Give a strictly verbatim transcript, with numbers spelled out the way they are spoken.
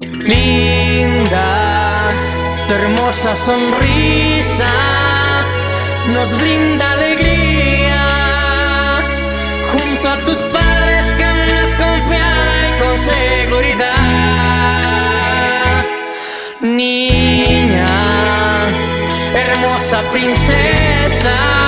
Linda, tu hermosa sonrisa nos brinda alegría. Junto a tus padres que nos confían con seguridad. Niña, hermosa princesa.